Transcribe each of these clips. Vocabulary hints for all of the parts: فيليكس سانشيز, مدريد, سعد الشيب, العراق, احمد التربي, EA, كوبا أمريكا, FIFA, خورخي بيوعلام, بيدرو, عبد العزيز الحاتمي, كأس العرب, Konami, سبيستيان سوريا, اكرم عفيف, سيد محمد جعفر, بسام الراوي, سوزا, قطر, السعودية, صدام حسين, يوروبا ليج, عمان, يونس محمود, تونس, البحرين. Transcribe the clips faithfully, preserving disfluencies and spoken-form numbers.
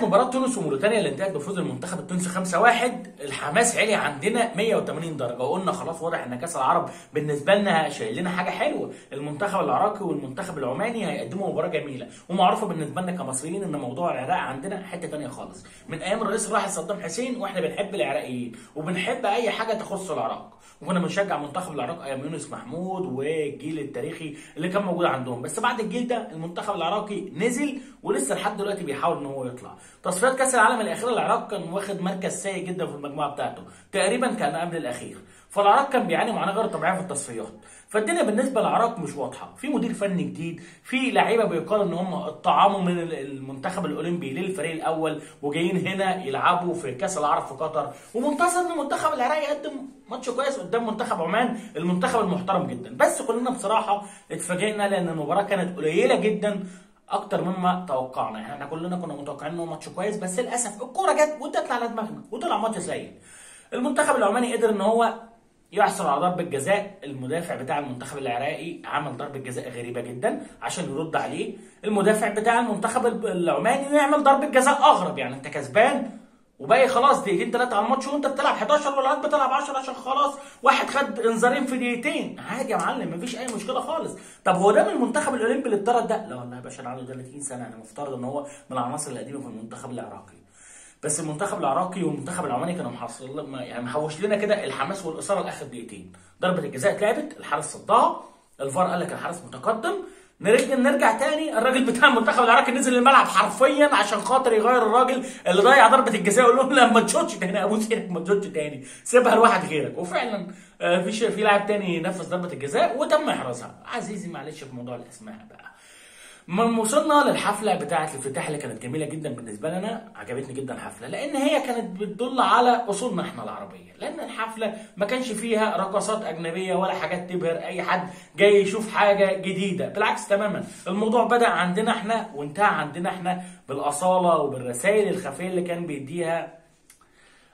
ساعة مباراة تونس وموريتانيا اللي انتهت بفوز المنتخب التونسي خمسة واحد الحماس عالي عندنا مية وتمانين درجة، وقلنا خلاص واضح ان كأس العرب بالنسبة لنا شايل لنا حاجة حلوة، المنتخب العراقي والمنتخب العماني هيقدموا مباراة جميلة، ومعروفة بالنسبة لنا كمصريين ان موضوع العراق عندنا حتة تانية خالص، من ايام الرئيس الراحل صدام حسين واحنا بنحب العراقيين، وبنحب اي حاجة تخص العراق، وكنا بنشجع منتخب العراق ايام يونس محمود والجيل التاريخي اللي كان موجود عندهم، بس بعد الجيل ده المنتخب العراقي نزل ولسه لحد دلوقتي بيحاول ان هو يطلع. تصفيات كاس العالم الاخيره العراق كان واخد مركز سيء جدا في المجموعه بتاعته، تقريبا كان قبل الاخير، فالعراق كان بيعاني معاناه غير طبيعيه في التصفيات، فالدنيا بالنسبه للعراق مش واضحه، في مدير فني جديد، في لعيبه بيقال ان هم اتطعموا من المنتخب الاولمبي للفريق الاول وجايين هنا يلعبوا في كاس العرب في قطر، ومنتصر ان المنتخب العراقي يقدم ماتش كويس قدام منتخب عمان، المنتخب المحترم جدا، بس كلنا بصراحه اتفاجئنا لان المباراه كانت قليله جدا اكتر مما توقعنا، يعني احنا كلنا كنا متوقعين انه ماتش كويس بس للاسف الكوره جت واتقلت على دماغنا وطلع ماتش سيء. المنتخب العماني قدر ان هو يحصل على ضربه جزاء، المدافع بتاع المنتخب العراقي عمل ضربه جزاء غريبه جدا عشان يرد عليه المدافع بتاع المنتخب العماني ويعمل ضربه جزاء اغرب، يعني انت كسبان وباقي خلاص دقيقتين ثلاثه على الماتش وانت بتلعب حداشر والعيال بتلعب عشرة عشان خلاص واحد خد انذارين في دقيقتين، عادي يا معلم مفيش اي مشكله خالص. طب هو ده من المنتخب الاولمبي اللي اتطرد ده؟ لا والله يا باشا انا عنده تلاتين سنه، انا مفترض ان هو من العناصر القديمه في المنتخب العراقي، بس المنتخب العراقي والمنتخب العماني كانوا محصل يعني محوش لنا كده الحماس والاثاره لاخر دقيقتين. ضربه الجزاء اتلعبت، الحارس صدها، الفار قال لك الحارس متقدم، نرجع نرجع تاني، الراجل بتاع المنتخب العراقي نزل الملعب حرفيا عشان خاطر يغير الراجل اللي ضيع ضربه الجزاء ويقول لهم لا ما تشوتش تاني، ابوس ايدك ما تشوتش تاني، سيبها لواحد غيرك، وفعلا فيش في لاعب تاني نفذ ضربه الجزاء وتم احرازها. عزيزي معلش في موضوع الاسماء بقى. من وصلنا للحفله بتاعه الافتتاح اللي كانت جميله جدا بالنسبه لنا، عجبتني جدا الحفله لان هي كانت بتدل على اصولنا احنا العربيه، لان الحفله ما كانش فيها رقصات اجنبيه ولا حاجات تبهر اي حد جاي يشوف حاجه جديده، بالعكس تماما الموضوع بدا عندنا احنا وانتهى عندنا احنا بالاصاله وبالرسائل الخفيه اللي كان بيديها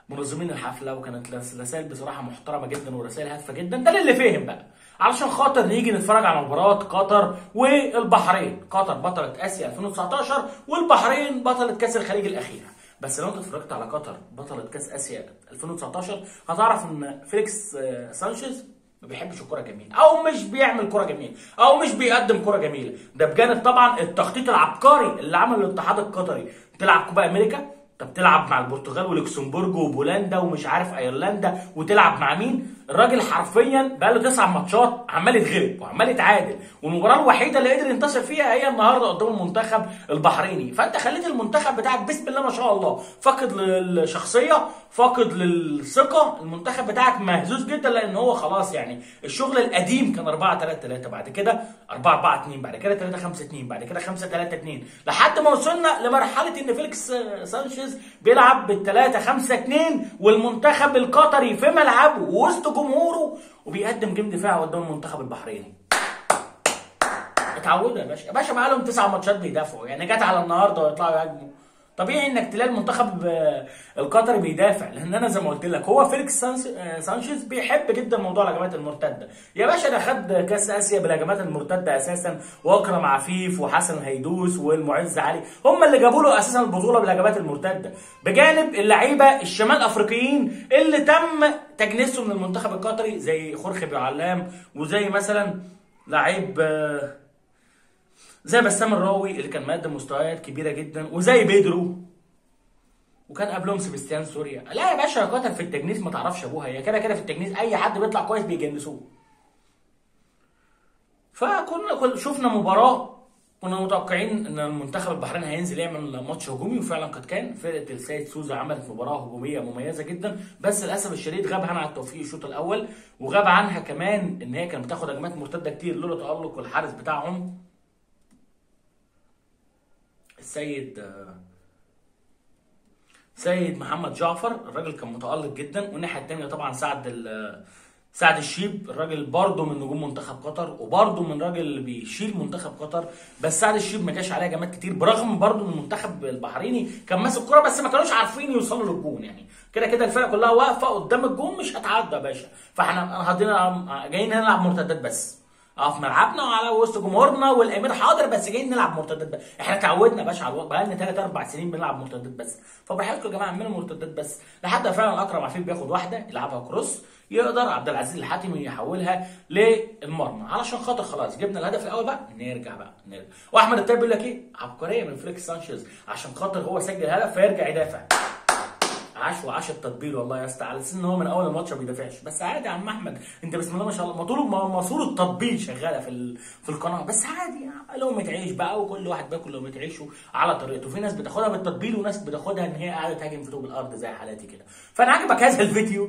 منظمين الحفله، وكانت رسائل بصراحه محترمه جدا ورسائل هادفه جدا. ده اللي فهم بقى علشان خاطر نيجي نتفرج على مباراه قطر والبحرين، قطر بطله اسيا ألفين وتسعتاشر والبحرين بطله كاس الخليج الاخيره، بس لو انت اتفرجت على قطر بطله كاس اسيا ألفين وتسعتاشر هتعرف ان فيليكس سانشيز ما بيحبش الكرة جميل، أو مش بيعمل كرة جميل، أو مش بيقدم كرة جميلة، ده بجانب طبعا التخطيط العبقري اللي عمله الاتحاد القطري، تلعب كوبا أمريكا، طب تلعب مع البرتغال ولوكسمبورج وبولندا ومش عارف ايرلندا وتلعب مع مين؟ الراجل حرفيا بقى له تسع ماتشات عمال يتغلب وعمال يتعادل، والمباراه الوحيده اللي قدر ينتصر فيها هي النهارده قدام المنتخب البحريني، فانت خليت المنتخب بتاعك بسم الله ما شاء الله فاقد للشخصيه، فاقد للثقه، المنتخب بتاعك مهزوز جدا لان هو خلاص يعني الشغل القديم كان أربعة تلاتة تلاتة، بعد كده أربعة أربعة اتنين، بعد كده تلاتة خمسة اتنين، بعد كده خمسة تلاتة اتنين، لحد ما وصلنا لمرحله ان فيليكس سانشيز بيلعب بالتلاتة خمسة اتنين والمنتخب القطري في ملعبه وسط جمهوره وبيقدم جيم دفاعي قدام المنتخب البحريني. اتعودوا يا باشا، يا باشا بقى لهم تسع ماتشات بيدافعوا، يعني جت على النهارده ويطلعوا يهاجموا، طبيعي انك تلاقي المنتخب القطري بيدافع، لان انا زي ما قلت لك هو فيليكس سانشيز بيحب جدا موضوع الهجمات المرتده، يا باشا ده خد كاس اسيا بالهجمات المرتده اساسا، واكرم عفيف وحسن هيدوس والمعز علي هم اللي جابوا له اساسا البطوله بالهجمات المرتده، بجانب اللعيبه الشمال افريقيين اللي تم تجنيسهم من المنتخب القطري زي خورخي بيوعلام وزي مثلا لعيب زي بسام الراوي اللي كان مقدم مستويات كبيره جدا، وزي بيدرو، وكان قبلهم سبيستيان سوريا. لا يا باشا قطر في التجنيس ما تعرفش ابوها، هي كده كده في التجنيس اي حد بيطلع كويس بيجنسوه. فكنا شفنا مباراه كنا متوقعين ان المنتخب البحريني هينزل يعمل ماتش هجومي، وفعلا قد كان فرقه السيد سوزا عملت مباراه هجوميه مميزه جدا، بس للاسف الشديد غاب عنها التوفيق الشوط الاول، وغاب عنها كمان ان هي كانت بتاخد هجمات مرتده كتير لولا تالق الحارس بتاعهم السيد سيد محمد جعفر، الراجل كان متألق جدا، والناحيه الثانيه طبعا سعد سعد الشيب، الراجل برضه من نجوم منتخب قطر وبرضه من الراجل اللي بيشيل منتخب قطر، بس سعد الشيب ما جاش عليه هجمات كتير، برغم برضه ان المنتخب البحريني كان ماسك كوره بس ما كانوش عارفين يوصلوا للجون، يعني كده كده الفرقه كلها واقفه قدام الجون مش هتعدى يا باشا، فاحنا هضينا جايين هنا نلعب مرتدات بس. اقف ملعبنا وعلى وسط جمهورنا والامير حاضر، بس جايين نلعب مرتدات بس. احنا اتعودنا يا باشا على الوقت، بقالنا ثلاث اربع سنين بنلعب مرتدات بس، فبحياتكم يا جماعه اعملوا مرتدات بس لحد فعلا اكرم عفيف بياخد واحده يلعبها كروس، يقدر عبد العزيز الحاتمي يحولها للمرمى، علشان خاطر خلاص جبنا الهدف الاول بقى نرجع بقى نرجع. واحمد التربي بيقول لك ايه؟ عبقريه من فيليكس سانشيز عشان خاطر هو سجل هدف فيرجع يدافع. عاش وعاش التطبيل والله يا اسطى، على اساس ان هو من اول الماتش ما بيدافعش، بس عادي يا عم احمد انت بسم الله ما شاء الله مطلوب ماسوره التطبيل شغاله في في القناه، بس عادي لقمه عيش بقى، وكل واحد بياكل لقمه عيشه على طريقته، في ناس بتاخدها بالتطبيل وناس بتاخدها ان هي قاعده تهاجم في طوب الارض زي حالاتي كده. فانا عجبك هذا الفيديو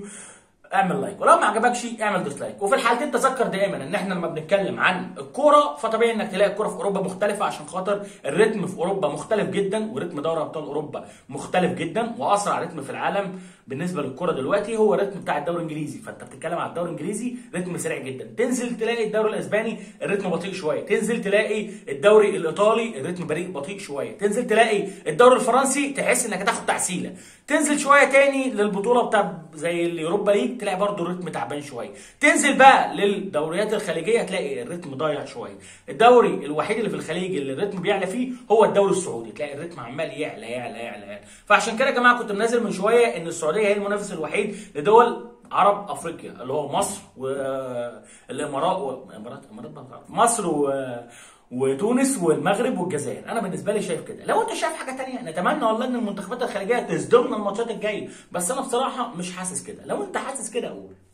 اعمل لايك، ولو ما عجبكش اعمل ديسلايك، وفي الحالتين تذكر دائما ان احنا لما بنتكلم عن الكوره فطبيعي انك تلاقي الكوره في اوروبا مختلفه، عشان خاطر الريتم في اوروبا مختلف جدا، وريتم دوري ابطال اوروبا مختلف جدا، واسرع ريتم في العالم بالنسبه للكوره دلوقتي هو الريتم بتاع الدوري الانجليزي، فانت بتتكلم على الدوري الانجليزي ريتم سريع جدا، تنزل تلاقي الدوري الاسباني الريتم بطيء شويه، تنزل تلاقي الدوري الايطالي الريتم بريء بطيء شويه، تنزل تلاقي الدوري الفرنسي تحس انك هتاخد تعسيله، تنزل شويه تاني للبطوله بتاع زي اليوروبا ليج تلاقي برضه الريتم تعبان شويه، تنزل بقى للدوريات الخليجيه تلاقي الريتم ضايع شويه، الدوري الوحيد اللي في الخليج اللي الريتم بيعلى فيه هو الدوري السعودي، تلاقي الريتم عمال يعلى يعلى يعلى يعلى، فعشان كده يا جماعه كنت منزل من شويه ان السعوديه هي المنافس الوحيد لدول عرب افريقيا اللي هو مصر والامارات والامارات الامارات مصر و وتونس والمغرب والجزائر. انا بالنسبه لي شايف كده، لو انت شايف حاجه ثانيه نتمنى والله ان المنتخبات الخليجيه تصدمنا الماتشات الجايه، بس انا بصراحه مش حاسس كده، لو انت حاسس كده قول.